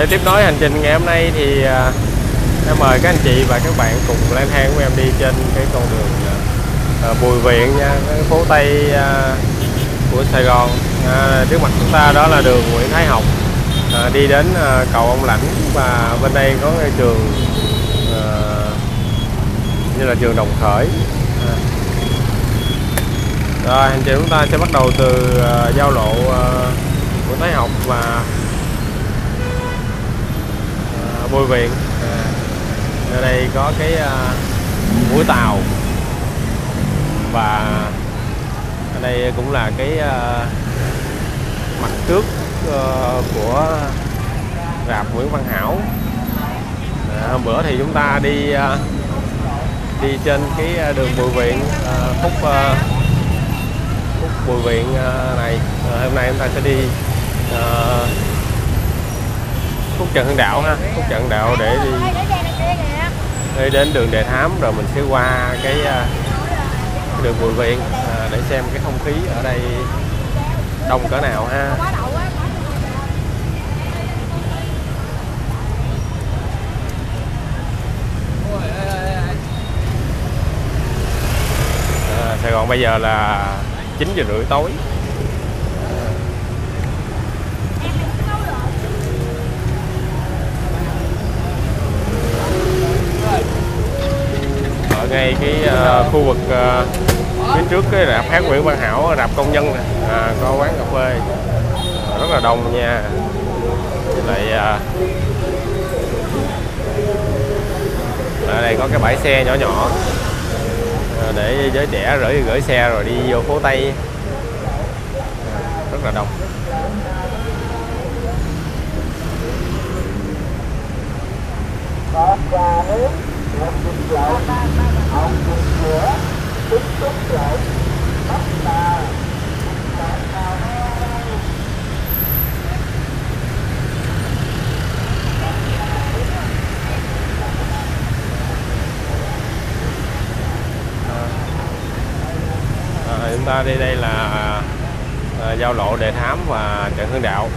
Để tiếp nối hành trình ngày hôm nay thì em mời các anh chị và các bạn cùng lang thang với em đi trên cái con đường Bùi Viện nha, cái phố Tây của Sài Gòn. Trước mặt chúng ta đó là đường Nguyễn Thái Học đi đến cầu Ông Lãnh, và bên đây có cái trường như là trường Đồng Khởi. Rồi hành trình chúng ta sẽ bắt đầu từ giao lộ Nguyễn Thái Học và Bùi Viện. Ở đây có cái mũi tàu, và ở đây cũng là cái mặt trước của rạp Nguyễn Văn Hảo. Hôm bữa thì chúng ta đi trên cái đường Bùi Viện, khúc Bùi Viện này. Hôm nay chúng ta sẽ đi khúc Trần Hưng Đạo ha, khúc Trần Hưng Đạo để đi đến đường Đề Thám, rồi mình sẽ qua cái đường Bùi Viện để xem cái không khí ở đây đông cỡ nào ha. Sài Gòn bây giờ là 9:30 tối. Ở ngay cái khu vực phía trước cái rạp hát Nguyễn Văn Hảo, rạp công nhân này, có quán cà phê rất là đông nha. Với lại ở đây có cái bãi xe nhỏ nhỏ để giới trẻ gửi xe rồi đi vô phố Tây, rất là đông. Chúng ta đi đây là giao lộ Đề Thám và Trần Hưng Đạo.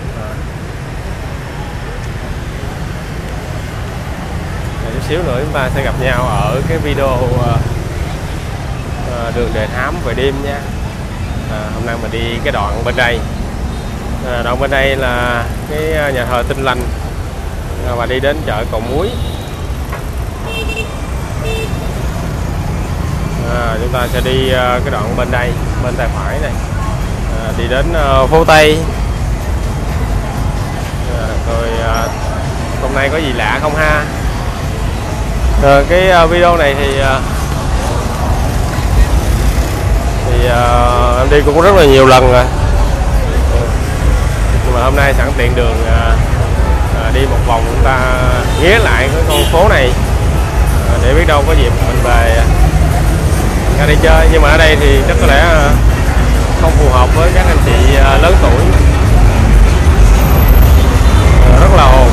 Chút xíu nữa chúng ta sẽ gặp nhau ở cái video đường Đề Thám về đêm nha. Hôm nay mình đi cái đoạn bên đây, đoạn bên đây là cái nhà thờ Tin Lành, và đi đến chợ Cầu Muối. Chúng ta sẽ đi cái đoạn bên đây, bên tay phải này, đi đến phố Tây. Rồi hôm nay có gì lạ không ha? Cái video này thì em đi cũng rất là nhiều lần rồi, nhưng mà hôm nay sẵn tiện đường đi một vòng, chúng ta ghé lại cái con phố này để biết đâu có dịp mình về đi chơi. Nhưng mà ở đây thì chắc có lẽ không phù hợp với các anh chị lớn tuổi, rất là ồn.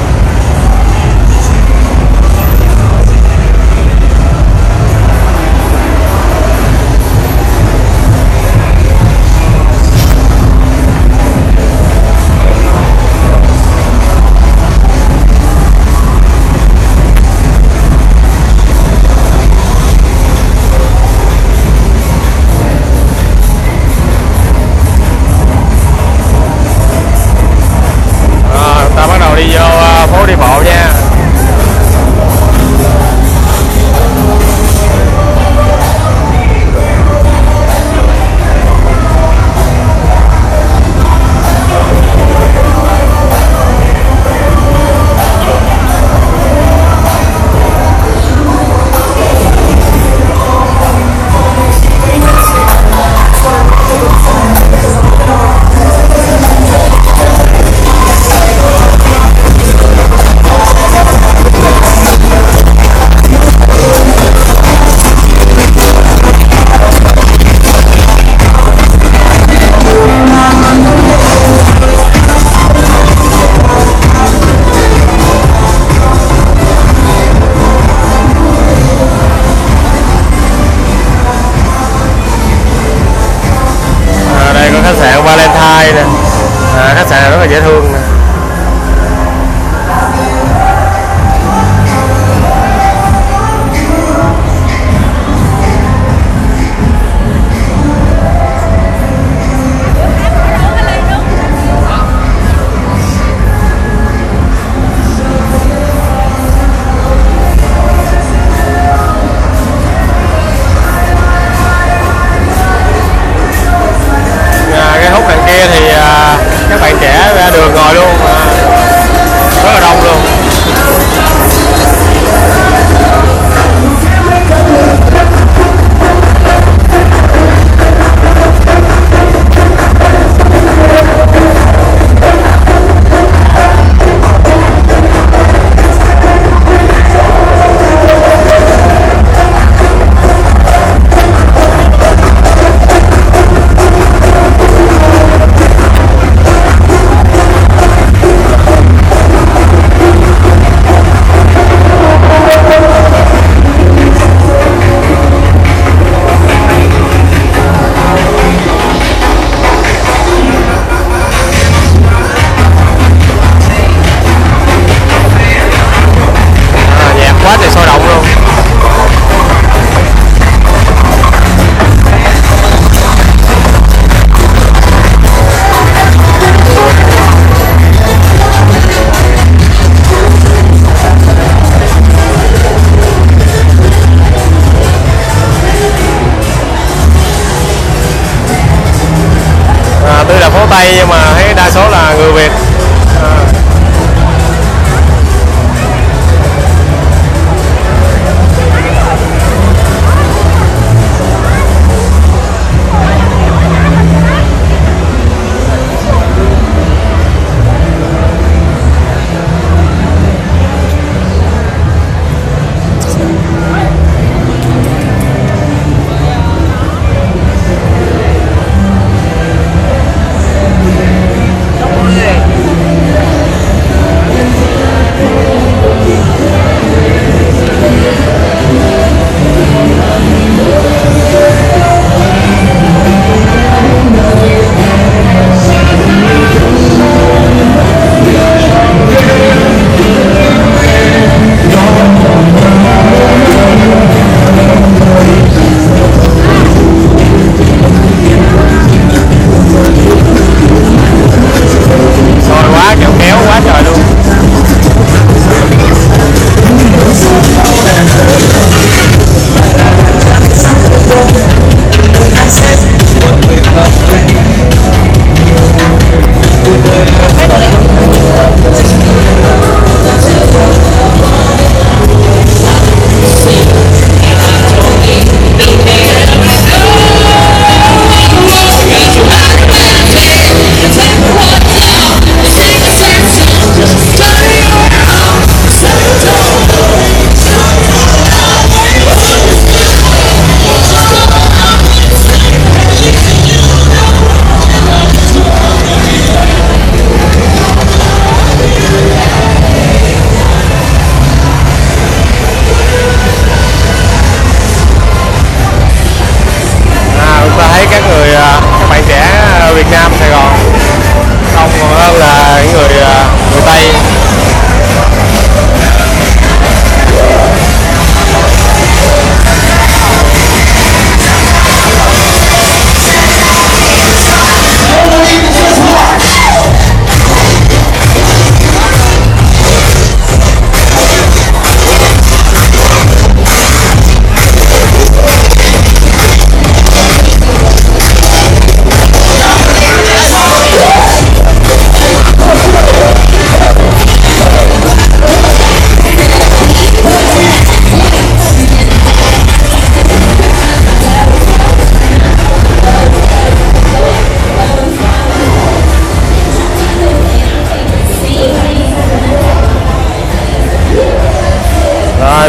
Khách sạn rất là dễ thương nè. đường rồi luôn, rất là đông luôn. Nhưng mà thấy đa số là người Việt.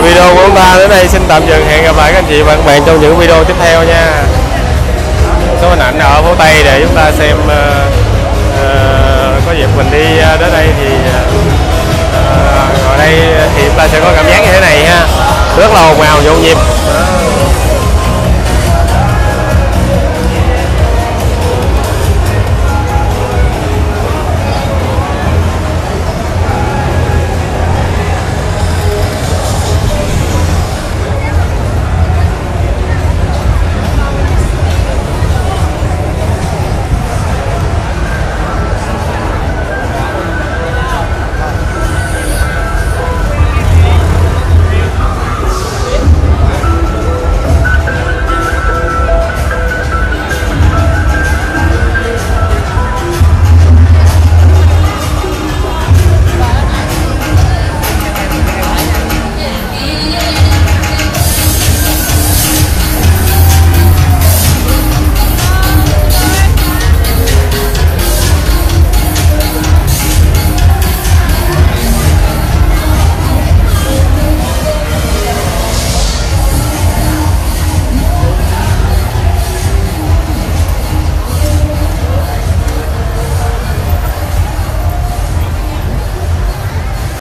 Video của chúng ta đến đây xin tạm dừng, hẹn gặp lại các anh chị và các bạn trong những video tiếp theo nha. Số hình ảnh ở Phố Tây để chúng ta xem, có dịp mình đi đến đây thì ở đây thì chúng ta sẽ có cảm giác như thế này ha, rất là ồn ào nhộn nhịp.